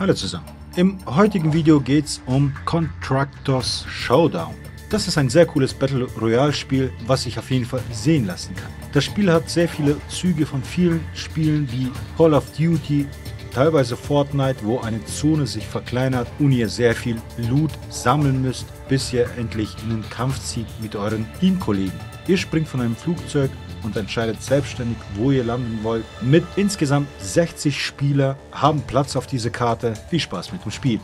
Hallo zusammen. Im heutigen Video geht es um Contractors Showdown. Das ist ein sehr cooles Battle Royale Spiel, was sich auf jeden Fall sehen lassen kann. Das Spiel hat sehr viele Züge von vielen Spielen wie Call of Duty, teilweise Fortnite, wo eine Zone sich verkleinert und ihr sehr viel Loot sammeln müsst, bis ihr endlich in den Kampf zieht mit euren Teamkollegen. Ihr springt von einem Flugzeug und entscheidet selbstständig, wo ihr landen wollt. Mit insgesamt 60 Spieler haben Platz auf diese Karte. Viel Spaß mit dem Spiel.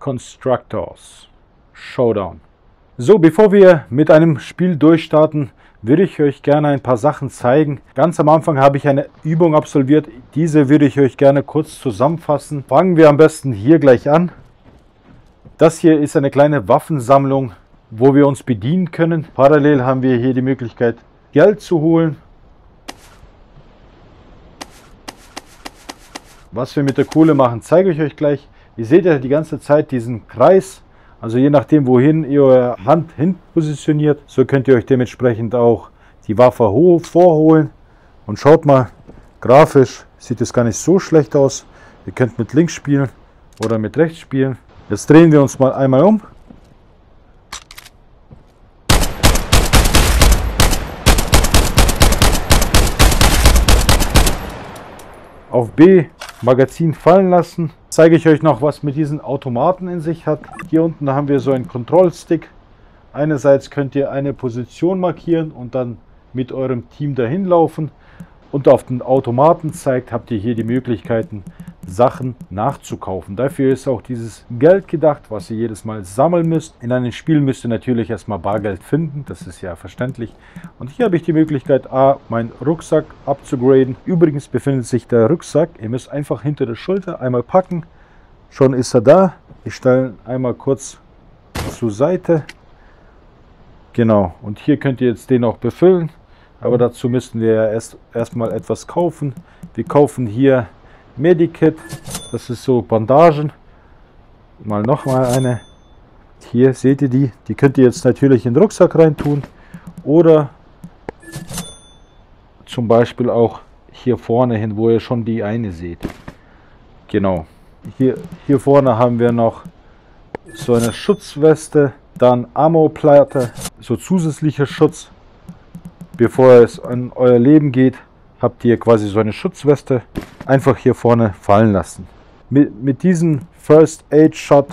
Contractors Showdown. So, bevor wir mit einem Spiel durchstarten, würde ich euch gerne ein paar Sachen zeigen. Ganz am Anfang habe ich eine Übung absolviert. Diese würde ich euch gerne kurz zusammenfassen. Fangen wir am besten hier gleich an. Das hier ist eine kleine Waffensammlung, wo wir uns bedienen können. Parallel haben wir hier die Möglichkeit, Geld zu holen, was wir mit der Kohle machen, zeige ich euch gleich. Ihr seht ja die ganze Zeit diesen Kreis, also je nachdem wohin ihr eure Hand hin positioniert, so könnt ihr euch dementsprechend auch die Waffe vorholen. Und schaut mal, grafisch sieht es gar nicht so schlecht aus. Ihr könnt mit links spielen oder mit rechts spielen. Jetzt drehen wir uns mal einmal um. Auf B Magazin fallen lassen. Zeige ich euch noch, was mit diesen Automaten in sich hat. Hier unten haben wir so einen Kontrollstick. Einerseits könnt ihr eine Position markieren und dann mit eurem Team dahin laufen. Und auf den Automaten zeigt, habt ihr hier die Möglichkeiten, Sachen nachzukaufen. Dafür ist auch dieses Geld gedacht, was ihr jedes Mal sammeln müsst. In einem Spiel müsst ihr natürlich erstmal Bargeld finden, das ist ja verständlich. Und hier habe ich die Möglichkeit, meinen Rucksack abzugraden. Übrigens befindet sich der Rucksack, ihr müsst einfach hinter der Schulter einmal packen. Schon ist er da. Ich stelle ihn einmal kurz zur Seite. Genau, und hier könnt ihr jetzt den auch befüllen. Aber dazu müssten wir ja erstmal etwas kaufen. Wir kaufen hier Medikit, das ist so Bandagen. Mal nochmal eine. Hier seht ihr die. Die könnt ihr jetzt natürlich in den Rucksack reintun. Oder zum Beispiel auch hier vorne hin, wo ihr schon die eine seht. Genau. Hier vorne haben wir noch so eine Schutzweste. Dann Ammo-Platte, so zusätzlicher Schutz. Bevor es an euer Leben geht, habt ihr quasi so eine Schutzweste einfach hier vorne fallen lassen. Mit diesem First Aid Shot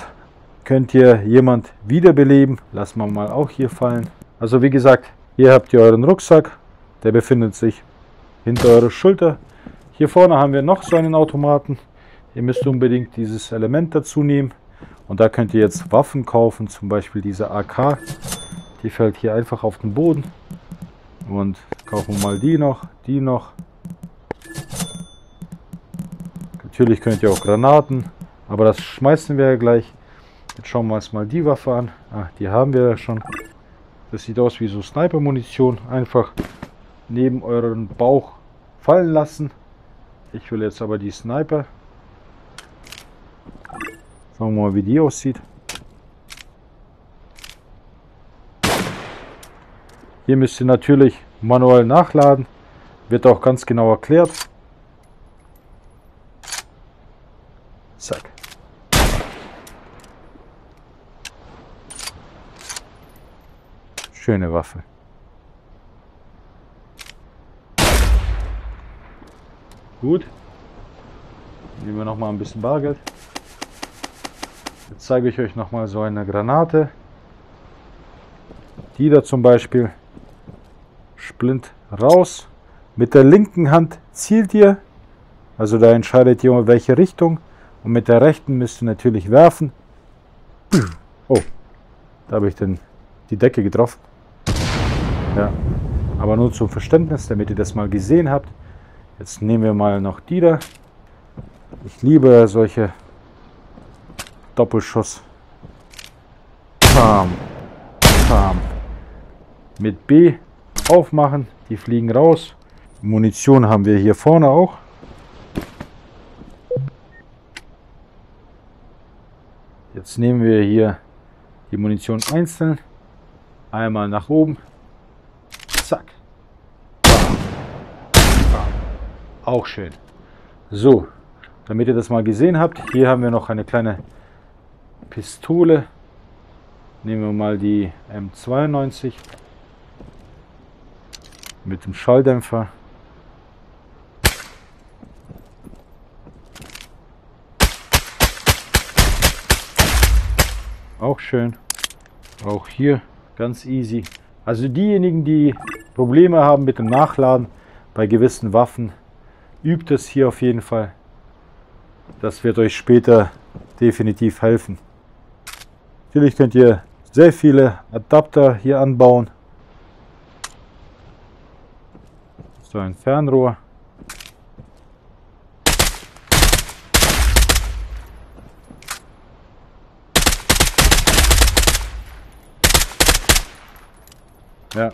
könnt ihr jemand wiederbeleben. Lassen wir mal auch hier fallen. Also wie gesagt, hier habt ihr euren Rucksack. Der befindet sich hinter eurer Schulter. Hier vorne haben wir noch so einen Automaten. Ihr müsst unbedingt dieses Element dazu nehmen. Und da könnt ihr jetzt Waffen kaufen, zum Beispiel diese AK. Die fällt hier einfach auf den Boden. Und kaufen wir mal die noch. Natürlich könnt ihr auch Granaten, aber das schmeißen wir ja gleich. Jetzt schauen wir uns mal die Waffe an. Ah, die haben wir ja schon. Das sieht aus wie so Sniper-Munition. Einfach neben euren Bauch fallen lassen. Ich will jetzt aber die Sniper. Schauen wir mal, wie die aussieht. Hier müsst ihr natürlich manuell nachladen, wird auch ganz genau erklärt. Zack. Schöne Waffe. Gut. Nehmen wir nochmal ein bisschen Bargeld. Jetzt zeige ich euch nochmal so eine Granate. Die da zum Beispiel. Splint raus. Mit der linken Hand zielt ihr, also da entscheidet ihr, in welche Richtung, und mit der rechten müsst ihr natürlich werfen. Oh, da habe ich denn die Decke getroffen. Ja, aber nur zum Verständnis, damit ihr das mal gesehen habt. Jetzt nehmen wir mal noch die da. Ich liebe solche Doppelschuss. Bam. Bam. Mit B aufmachen, die fliegen raus. Munition haben wir hier vorne auch. Jetzt nehmen wir hier die Munition einzeln. Einmal nach oben. Zack. Auch schön. So, damit ihr das mal gesehen habt. Hier haben wir noch eine kleine Pistole. Nehmen wir mal die M92 mit dem Schalldämpfer. Auch schön. Auch hier ganz easy. Also diejenigen, die Probleme haben mit dem Nachladen bei gewissen Waffen, übt es hier auf jeden Fall. Das wird euch später definitiv helfen. Natürlich könnt ihr sehr viele Adapter hier anbauen. So ein Fernrohr. Ja,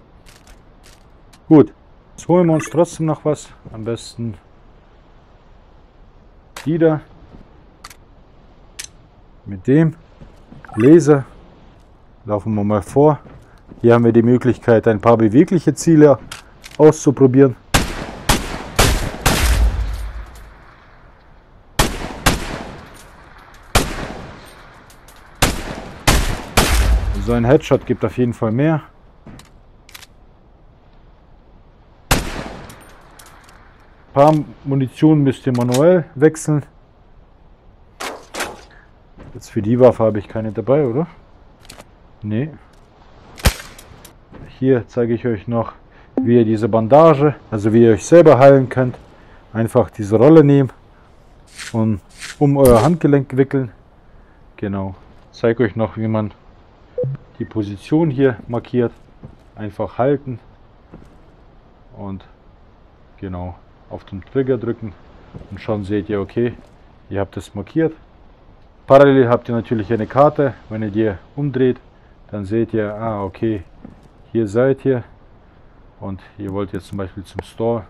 gut, jetzt holen wir uns trotzdem noch was, am besten die da, mit dem Laser, laufen wir mal vor, hier haben wir die Möglichkeit, ein paar bewegliche Ziele auszuprobieren. So ein Headshot gibt auf jeden Fall mehr. Munition müsst ihr manuell wechseln. Jetzt für die Waffe habe ich keine dabei, oder? Nee. Hier zeige ich euch noch, wie ihr diese Bandage, also wie ihr euch selber heilen könnt. Einfach diese Rolle nehmen und um euer Handgelenk wickeln. Genau. Ich zeige euch noch, wie man die Position hier markiert. Einfach halten und genau. Auf den Trigger drücken und schon seht ihr, okay, ihr habt es markiert. Parallel habt ihr natürlich eine Karte, wenn ihr die umdreht, dann seht ihr, ah okay, hier seid ihr und ihr wollt jetzt zum Beispiel zum Store.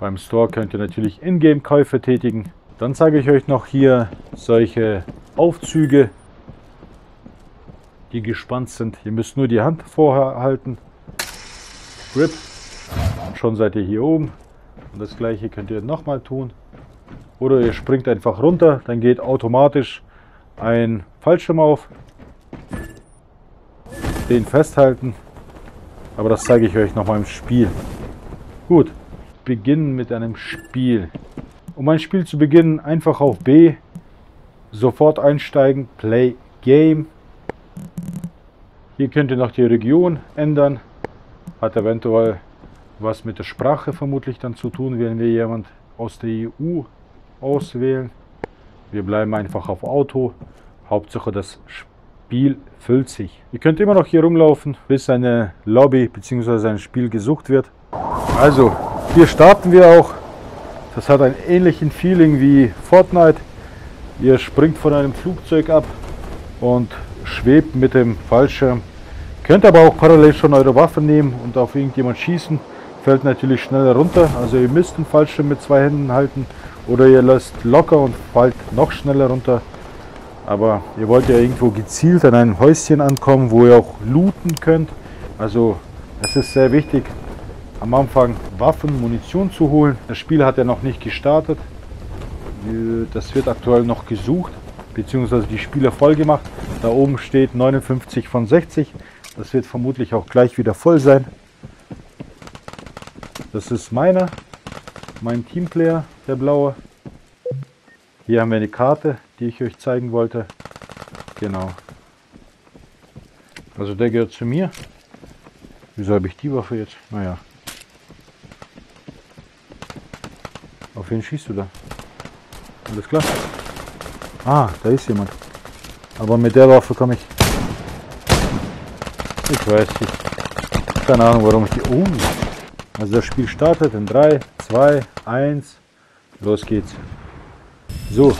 Beim Store könnt ihr natürlich Ingame-Käufe tätigen. Dann zeige ich euch noch hier solche Aufzüge, die gespannt sind. Ihr müsst nur die Hand vorhalten, Grip. Und schon seid ihr hier oben und das gleiche könnt ihr nochmal tun oder ihr springt einfach runter, dann geht automatisch ein Fallschirm auf, den festhalten, aber das zeige ich euch nochmal im Spiel. Gut, beginnen mit einem Spiel. Um ein Spiel zu beginnen, einfach auf B, sofort einsteigen, Play Game. Hier könnt ihr noch die Region ändern, hat eventuell was mit der Sprache vermutlich dann zu tun, wenn wir jemand aus der EU auswählen. Wir bleiben einfach auf Auto. Hauptsache das Spiel füllt sich. Ihr könnt immer noch hier rumlaufen, bis eine Lobby bzw. ein Spiel gesucht wird. Also, hier starten wir auch. Das hat einen ähnlichen Feeling wie Fortnite. Ihr springt von einem Flugzeug ab und schwebt mit dem Fallschirm. Könnt aber auch parallel schon eure Waffe nehmen und auf irgendjemand schießen. Fällt natürlich schneller runter, also ihr müsst den Fallschirm mit zwei Händen halten oder ihr lasst locker und fällt noch schneller runter. Aber ihr wollt ja irgendwo gezielt an einem Häuschen ankommen, wo ihr auch looten könnt. Also es ist sehr wichtig, am Anfang Waffen, Munition zu holen. Das Spiel hat ja noch nicht gestartet, das wird aktuell noch gesucht, beziehungsweise die Spieler voll gemacht. Da oben steht 59 von 60, das wird vermutlich auch gleich wieder voll sein. Das ist meiner, mein Teamplayer, der blaue. Hier haben wir eine Karte, die ich euch zeigen wollte. Genau. Also der gehört zu mir. Wieso habe ich die Waffe jetzt? Naja. Auf wen schießt du da? Alles klar. Ah, da ist jemand. Aber mit der Waffe komme ich. Ich weiß nicht. Keine Ahnung, warum ich die oben. Also das Spiel startet in 3, 2, 1, los geht's. So.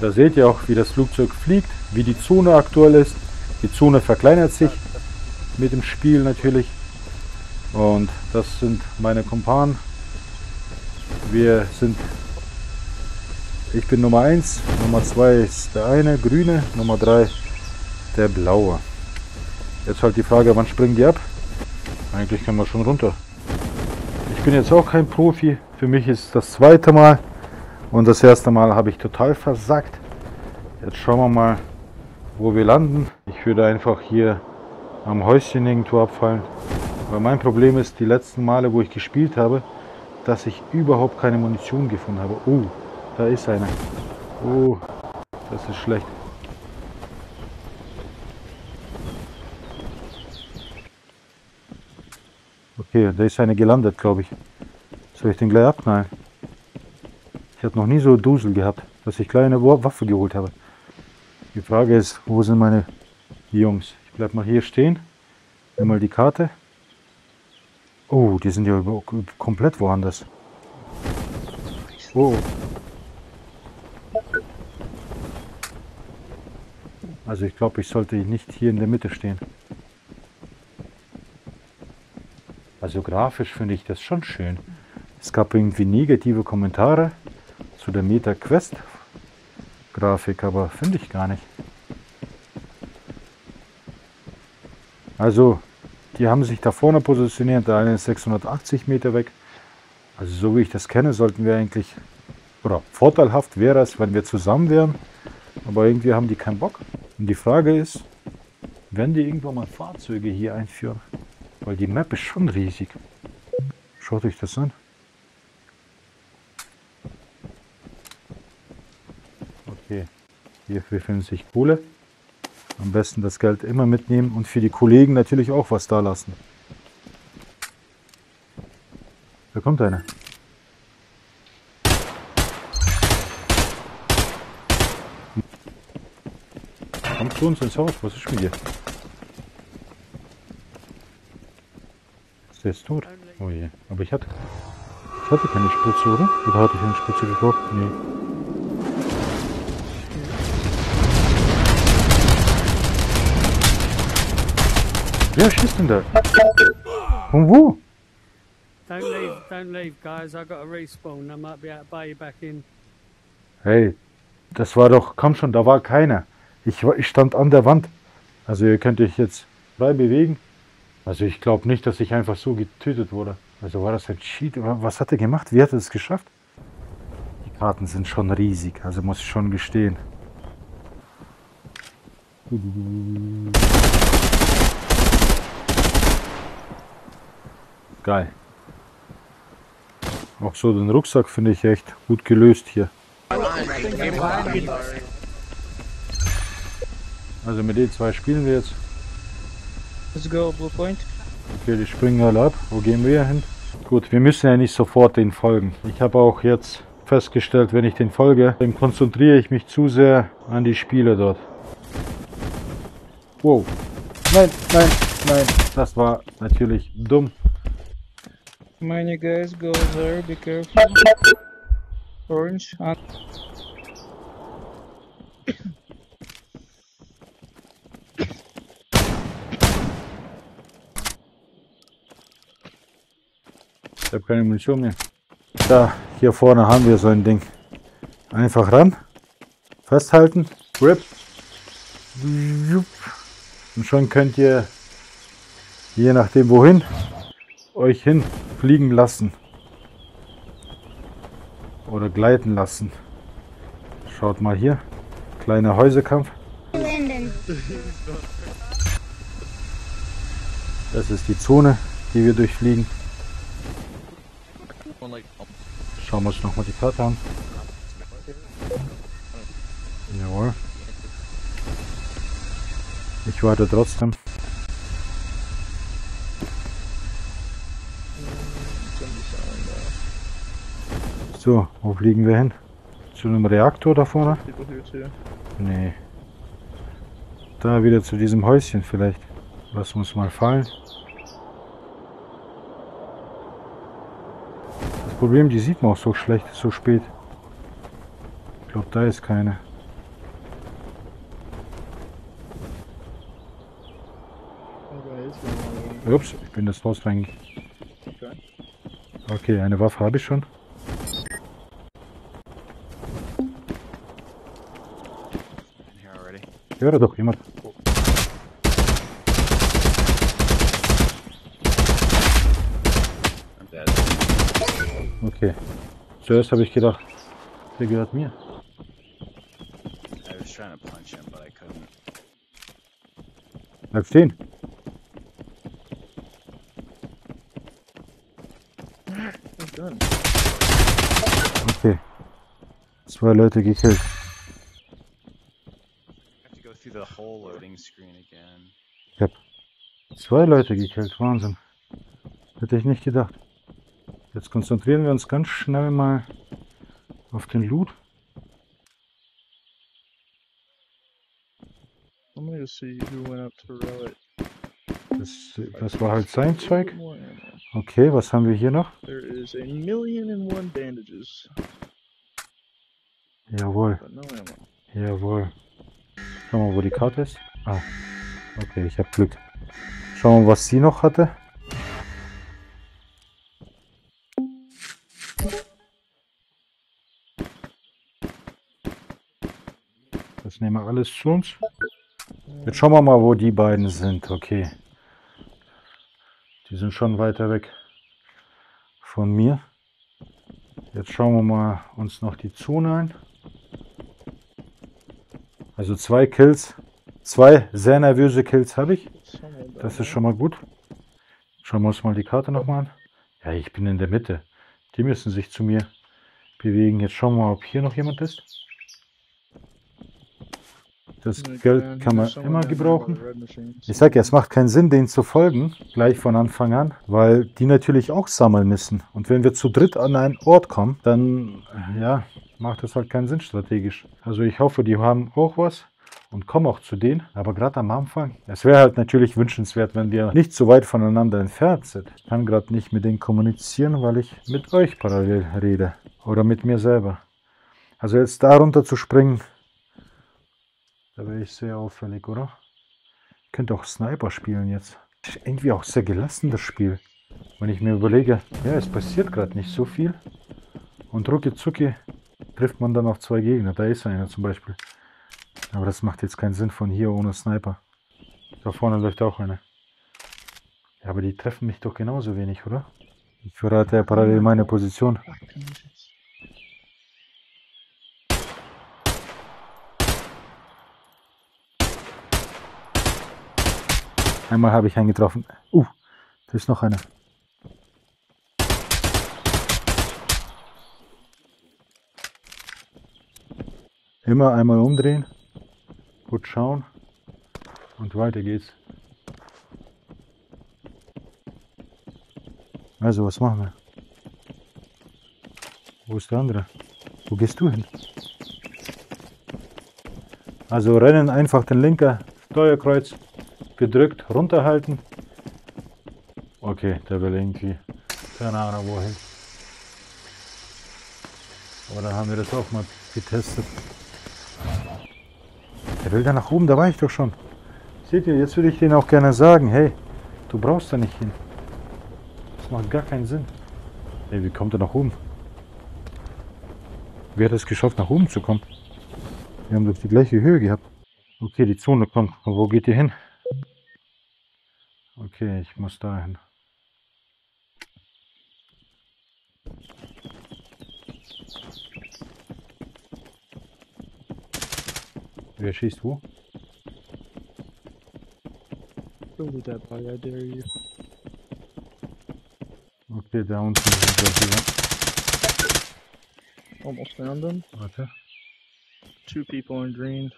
Da seht ihr auch, wie das Flugzeug fliegt, wie die Zone aktuell ist. Die Zone verkleinert sich mit dem Spiel natürlich. Und das sind meine Kumpanen. Ich bin Nummer 1, Nummer 2 ist der eine, grüne, Nummer 3 der blaue. Jetzt halt die Frage, wann springen die ab? Eigentlich können wir schon runter. Ich bin jetzt auch kein Profi. Für mich ist das zweite Mal. Und das erste Mal habe ich total versagt. Jetzt schauen wir mal, wo wir landen. Ich würde einfach hier am Häuschen irgendwo abfallen. Weil mein Problem ist, die letzten Male, wo ich gespielt habe, dass ich überhaupt keine Munition gefunden habe. Oh, da ist einer. Oh, das ist schlecht. Okay, da ist einer gelandet, glaube ich. Soll ich den gleich abknallen? Ich habe noch nie so Dusel gehabt, dass ich gleich eine Waffe geholt habe. Die Frage ist, wo sind meine Jungs? Ich bleib mal hier stehen. Nimm mal die Karte. Oh, die sind ja komplett woanders. Oh. Also ich glaube, ich sollte nicht hier in der Mitte stehen. Also grafisch finde ich das schon schön. Es gab irgendwie negative Kommentare zu der Meta-Quest-Grafik, aber finde ich gar nicht. Also, die haben sich da vorne positioniert, der eine ist 680 Meter weg. Also so wie ich das kenne, sollten wir eigentlich, oder vorteilhaft wäre es, wenn wir zusammen wären, aber irgendwie haben die keinen Bock. Und die Frage ist, werden die irgendwann mal Fahrzeuge hier einführen? Weil die Map ist schon riesig. Schaut euch das an. Okay, hier befindet sich Kohle. Am besten das Geld immer mitnehmen und für die Kollegen natürlich auch was da lassen. Da kommt einer. Kommt zu uns ins Haus, was ist mit dir? Der ist tot. Oh je. Aber ich hatte keine Spritze, oder? Oder hatte ich eine Spritze gekauft? Nee. Wer schießt denn da? Von wo? Don't leave, guys. I got a respawn. I might be able to buy you back in. Hey, das war doch, komm schon, da war keiner. Ich stand an der Wand. Also ihr könnt euch jetzt frei bewegen. Also ich glaube nicht, dass ich einfach so getötet wurde. Also war das ein Cheat? Was hat er gemacht? Wie hat er es geschafft? Die Karten sind schon riesig, also muss ich schon gestehen. Geil. Auch so den Rucksack finde ich echt gut gelöst hier. Also mit den zwei spielen wir jetzt. Let's go, Blue Point. Okay, die springen alle ab. Wo gehen wir hin? Gut, wir müssen ja nicht sofort denen folgen. Ich habe auch jetzt festgestellt, wenn ich denen folge, dann konzentriere ich mich zu sehr an die Spiele dort. Wow. Nein, nein, nein. Das war natürlich dumm. Many guys go there, be careful. Orange. Ich habe keine Munition mehr. Da, hier vorne haben wir so ein Ding. Einfach ran, festhalten, grip. Und schon könnt ihr, je nachdem wohin, euch hin fliegen lassen. Oder gleiten lassen. Schaut mal hier, kleiner Häuserkampf. Das ist die Zone, die wir durchfliegen. Schauen wir uns nochmal die Karte an. Jawohl. Ich warte trotzdem. So, wo fliegen wir hin? Zu einem Reaktor da vorne? Nee. Da wieder zu diesem Häuschen vielleicht. Lass uns mal fallen. Problem, die sieht man auch so schlecht, so spät. Ich glaube, da ist keine. Ups, ich bin das Haus reingegangen. Okay, eine Waffe habe ich schon. Ich höre doch jemand. Okay. Zuerst habe ich gedacht, der gehört mir. I was trying to punch him, but I couldn't. Bleib stehen. Okay. 2 Leute gekillt. Ich hab 2 Leute gekillt, Wahnsinn. Hätte ich nicht gedacht. Jetzt konzentrieren wir uns ganz schnell mal auf den Loot. Das war halt sein Zeug. Okay, was haben wir hier noch? Jawohl. Jawohl. Schauen wir mal, wo die Karte ist. Ah, okay, ich habe Glück. Schauen wir mal, was sie noch hatte. Das nehmen wir alles zu uns. Jetzt schauen wir mal, wo die beiden sind. Okay. Die sind schon weiter weg von mir. Jetzt schauen wir mal uns noch die Zone ein. Also 2 Kills, 2 sehr nervöse Kills habe ich. Das ist schon mal gut. Schauen wir uns mal die Karte nochmal an. Ja, ich bin in der Mitte. Die müssen sich zu mir bewegen. Jetzt schauen wir mal, ob hier noch jemand ist. Das Geld kann man immer gebrauchen. Ich sage ja, es macht keinen Sinn, denen zu folgen, gleich von Anfang an, weil die natürlich auch sammeln müssen. Und wenn wir zu dritt an einen Ort kommen, dann ja, macht das halt keinen Sinn strategisch. Also ich hoffe, die haben auch was und kommen auch zu denen. Aber gerade am Anfang, es wäre halt natürlich wünschenswert, wenn wir nicht so weit voneinander entfernt sind. Ich kann gerade nicht mit denen kommunizieren, weil ich mit euch parallel rede oder mit mir selber. Also jetzt darunter zu springen, da wäre ich sehr auffällig, oder? Ich könnte auch Sniper spielen jetzt. Ist irgendwie auch sehr gelassen, das Spiel. Wenn ich mir überlege, ja, es passiert gerade nicht so viel. Und rucki zucki trifft man dann auf 2 Gegner. Da ist einer zum Beispiel. Aber das macht jetzt keinen Sinn von hier ohne Sniper. Da vorne läuft auch einer. Ja, aber die treffen mich doch genauso wenig, oder? Ich verrate ja parallel meine Position. Einmal habe ich einen getroffen. Da ist noch einer. Immer einmal umdrehen, gut schauen und weiter geht's. Also, was machen wir? Wo ist der andere? Wo gehst du hin? Also rennen, einfach den linken Steuerkreuz gedrückt, runterhalten. Okay, der will irgendwie, keine Ahnung wohin. Aber dann haben wir das auch mal getestet. Der will da nach oben, da war ich doch schon. Seht ihr, jetzt würde ich denen auch gerne sagen, hey, du brauchst da nicht hin. Das macht gar keinen Sinn. Ey, wie kommt er nach oben? Wer hat es geschafft, nach oben zu kommen? Wir haben doch die gleiche Höhe gehabt. Okay, die Zone kommt. Aber wo geht ihr hin? Okay, ich muss dahin. Wer schießt wo? Okay, da unten sind wir. Almost found them. Warte. 2 people in green.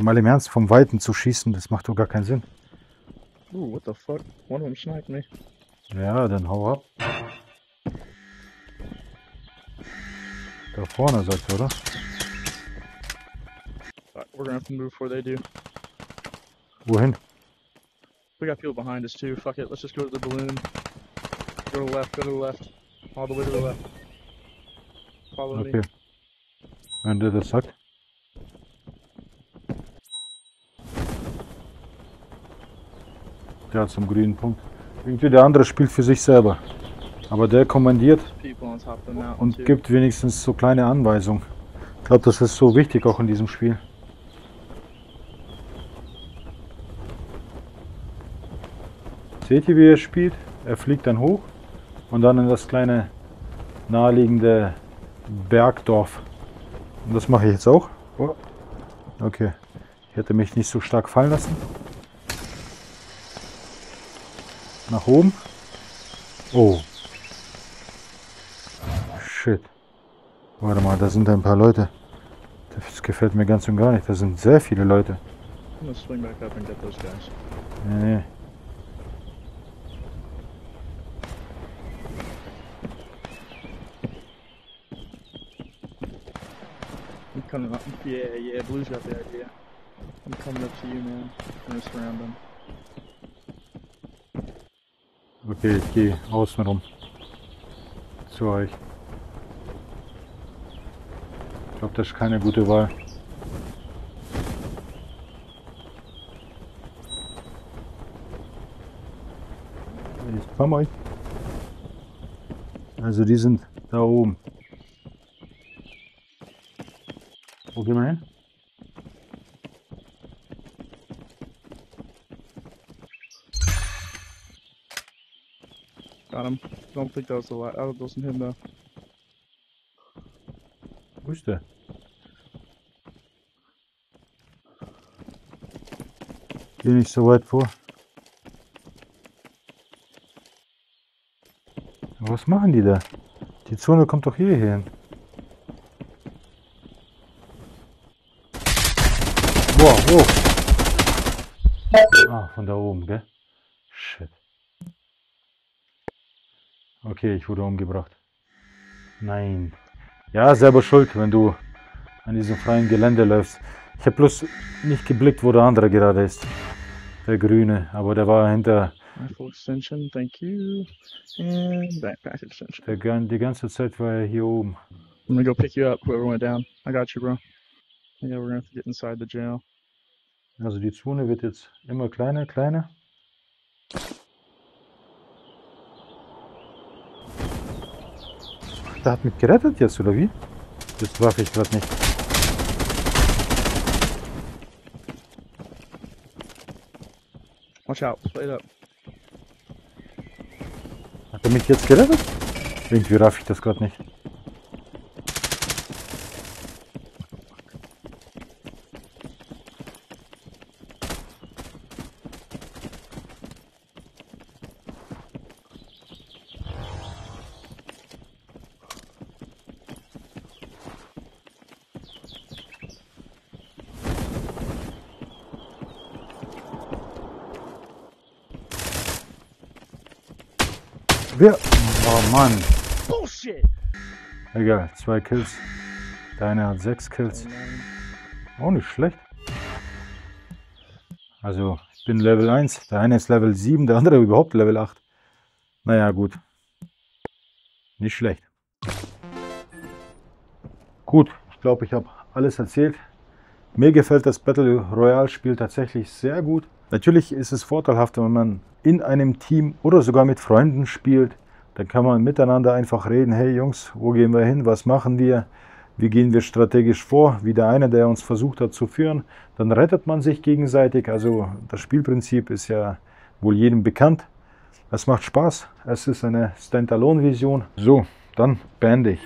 Mal im Ernst, vom Weiten zu schießen, das macht doch gar keinen Sinn. Oh, what the fuck? One of them sniped me. Ja, dann hau ab. Da vorne sagt er, oder? We're gonna have to move before they do. Wohin? We got people behind us too. Fuck it, let's just go to the balloon. Go to the left, go to the left. All the way to the left. Follow me. Okay. Wenn der das sagt. Ja, zum grünen Punkt. Irgendwie der andere spielt für sich selber. Aber der kommandiert und gibt wenigstens so kleine Anweisungen. Ich glaube, das ist so wichtig auch in diesem Spiel. Seht ihr, wie er spielt? Er fliegt dann hoch und dann in das kleine naheliegende Bergdorf. Und das mache ich jetzt auch. Okay, ich hätte mich nicht so stark fallen lassen. Nach oben. Oh. Shit. Warte mal, da sind ein paar Leute. Das gefällt mir ganz und gar nicht. Da sind sehr viele Leute. Nee, nee. Yeah, Blue's got the idea. I'm coming up to you, man. I'm just random. Okay, ich gehe außen rum. Zu euch. Ich glaube, das ist keine gute Wahl. Ich komme euch. Also die sind da oben. Wo gehen wir hin? Got him. Don't think that was the light. That wasn't him though. Who's there? Geh nicht so weit vor. Was machen die da? Die Zone kommt doch hier hin. Boah, oh. Ah, von da oben, gell? Shit. Okay, ich wurde umgebracht. Nein. Ja, selber schuld, wenn du an diesem freien Gelände läufst. Ich habe bloß nicht geblickt, wo der andere gerade ist. Der Grüne, aber der war hinter... Die ganze Zeit war er hier oben. I'm gonna go pick you up, whoever went down. I got you, bro. Yeah, we're gonna have to get inside the jail. Also die Zone wird jetzt immer kleiner, kleiner. Der hat mich gerettet jetzt, oder wie? Das traf ich gerade nicht. Watch out, play it up. Hat er mich jetzt gerettet? Irgendwie raff ich das gerade nicht. Wer? Oh Mann. Bullshit. Egal, 2 Kills. Deiner hat 6 Kills. Auch nicht schlecht. Also, ich bin Level 1. Der eine ist Level 7, der andere überhaupt Level 8. Naja, gut. Nicht schlecht. Gut, ich glaube, ich habe alles erzählt. Mir gefällt das Battle Royale Spiel tatsächlich sehr gut. Natürlich ist es vorteilhafter, wenn man in einem Team oder sogar mit Freunden spielt. Dann kann man miteinander einfach reden. Hey Jungs, wo gehen wir hin? Was machen wir? Wie gehen wir strategisch vor? Wie der eine, der uns versucht hat zu führen. Dann rettet man sich gegenseitig. Also das Spielprinzip ist ja wohl jedem bekannt. Es macht Spaß. Es ist eine Standalone-Vision. So, dann beende ich.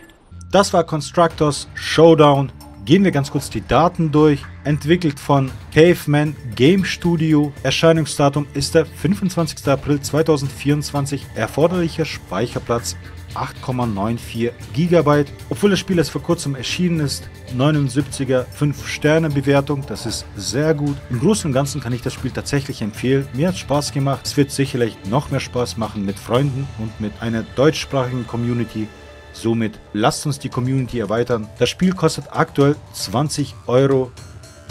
Das war Contractors Showdown. Gehen wir ganz kurz die Daten durch. Entwickelt von Caveman Game Studio. Erscheinungsdatum ist der 25. April 2024. Erforderlicher Speicherplatz 8,94 GB. Obwohl das Spiel erst vor kurzem erschienen ist, 79er 5-Sterne-Bewertung. Das ist sehr gut. Im Großen und Ganzen kann ich das Spiel tatsächlich empfehlen. Mir hat Spaß gemacht. Es wird sicherlich noch mehr Spaß machen mit Freunden und mit einer deutschsprachigen Community. Somit lasst uns die Community erweitern. Das Spiel kostet aktuell 20 €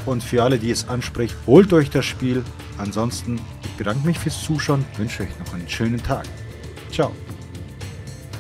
und für alle, die es anspricht, holt euch das Spiel. Ansonsten, ich bedanke mich fürs Zuschauen, wünsche euch noch einen schönen Tag. Ciao.